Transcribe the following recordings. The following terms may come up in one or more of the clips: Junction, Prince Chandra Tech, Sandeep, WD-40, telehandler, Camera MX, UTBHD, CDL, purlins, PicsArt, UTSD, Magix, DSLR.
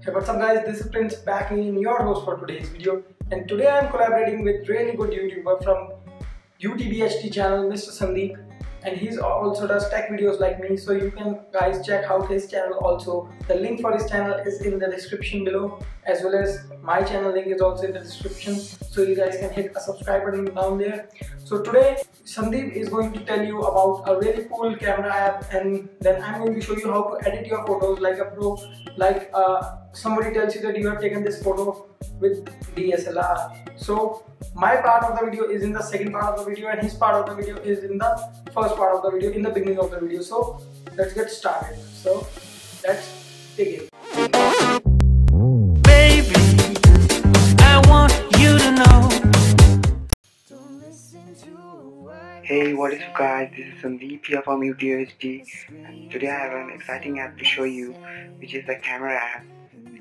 Hey, what's up guys, this is Prince back in your host for today's video, and today I am collaborating with really good YouTuber from UTBHD channel, Mr. Sandeep, and he also does tech videos like me, so you can guys check out his channel also. The link for his channel is in the description below, as well as my channel link is also in the description, so you guys can hit a subscribe button down there. So today Sandeep is going to tell you about a really cool camera app, and then I'm going to show you how to edit your photos like a pro. Like somebody tells you that you have taken this photo with DSLR. So my part of the video is in the second part of the video, and his part of the video is in the first part of the video, in the beginning of the video. So let's get started. So let's begin. Baby, I want you to know. Hey, what is up guys, this is Sandeep here from UTSD, and today I have an exciting app to show you, which is the camera app,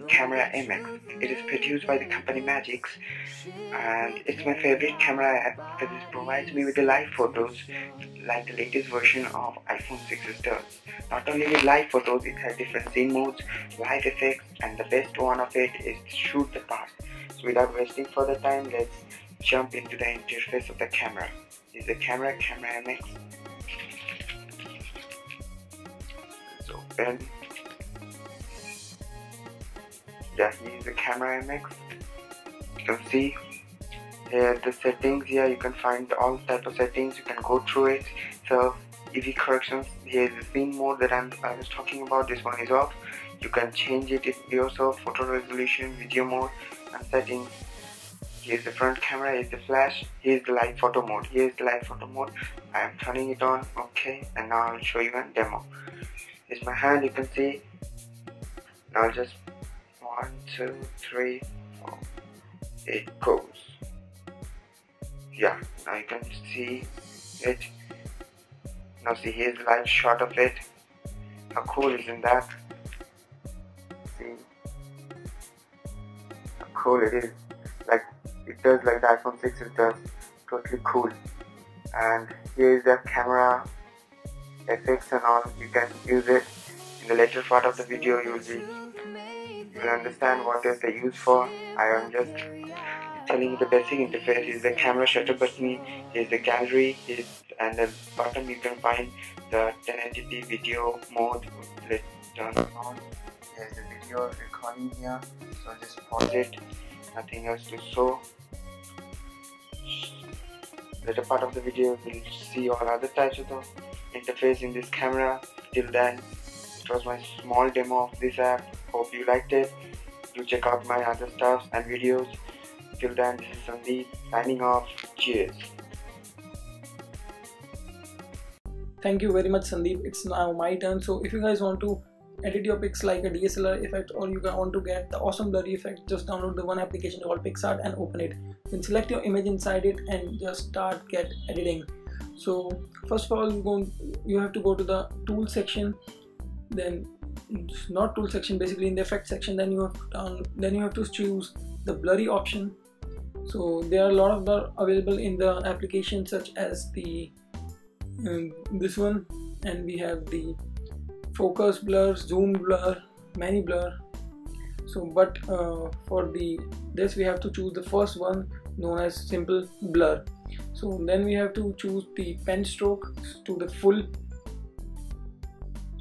Camera MX. It is produced by the company Magix, and it's my favorite camera app because it provides me with the live photos like the latest version of iPhone 6's term. Not only with live photos, it has different scene modes, live effects, and the best one of it is shoot the past. So without wasting further time, let's jump into the interface of the camera. This is the Camera MX. Let's open. Yeah, here is the Camera MX. You can see here the settings. Here you can find all type of settings. You can go through it. So easy corrections. Here is the scene mode that I was talking about. This one is off. You can change it yourself. Photo resolution, video mode, and settings. Here is the front camera. Here is the flash. Here is the live photo mode. Here is the live photo mode. I am turning it on. Okay, and now I will show you a demo. It's my hand. You can see. Now I'll just 1, 2, 3, 4, it goes. Yeah, now you can see it. Now see, here's the live shot of it. How cool isn't that? See how cool it is. Like it does, like the iPhone 6 it does. Totally cool. And here's the camera effects and all. You can use it in the later part of the video. You will be understand what is the use for. I am just telling you the basic interface. Is the camera shutter button, is the gallery, is and the bottom you can find the 1080p video mode. Let's turn it on. There's the video recording here, so just pause it. Nothing else to show. Later part of the video we'll see all other types of the interface in this camera. Till then, it was my small demo of this app. Hope you liked it. Do check out my other stuff and videos. Till then, this is Sandeep signing off. Cheers. Thank you very much, Sandeep. It's now my turn. So if you guys want to edit your pics like a DSLR effect, or you want to get the awesome blurry effect, just download the one application called PicsArt and open it. Then select your image inside it and just start get editing. So first of all, you have to go to the tool section. Then not tool section, basically in the effect section, then you have to choose the blurry option. So there are a lot of blur available in the application, such as the this one, and we have the focus blur, zoom blur, many blur. So but for this we have to choose the first one, known as simple blur. So then we have to choose the pen stroke to the full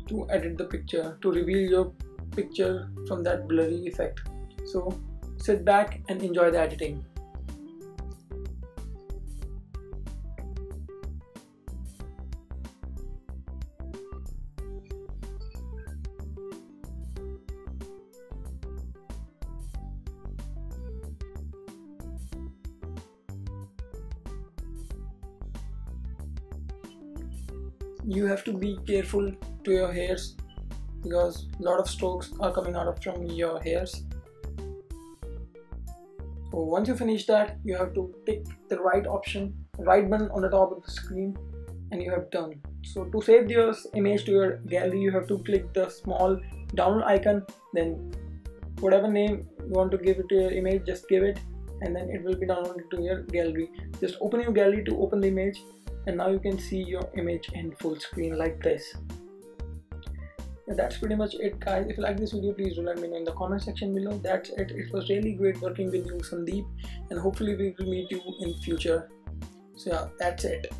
to edit the picture, to reveal your picture from that blurry effect. So sit back and enjoy the editing. You have to be careful to your hairs, because a lot of strokes are coming out from your hairs. So once you finish that, you have to pick the right option, right button on the top of the screen, and you have done. So to save your image to your gallery, you have to click the small download icon, then whatever name you want to give it to your image, just give it, and then it will be downloaded to your gallery. Just open your gallery to open the image, and now you can see your image in full screen like this. That's pretty much it, guys. If you like this video, please do let me know in the comment section below. That's it. It was really great working with you, Sandeep, and hopefully we will meet you in future. So yeah, that's it.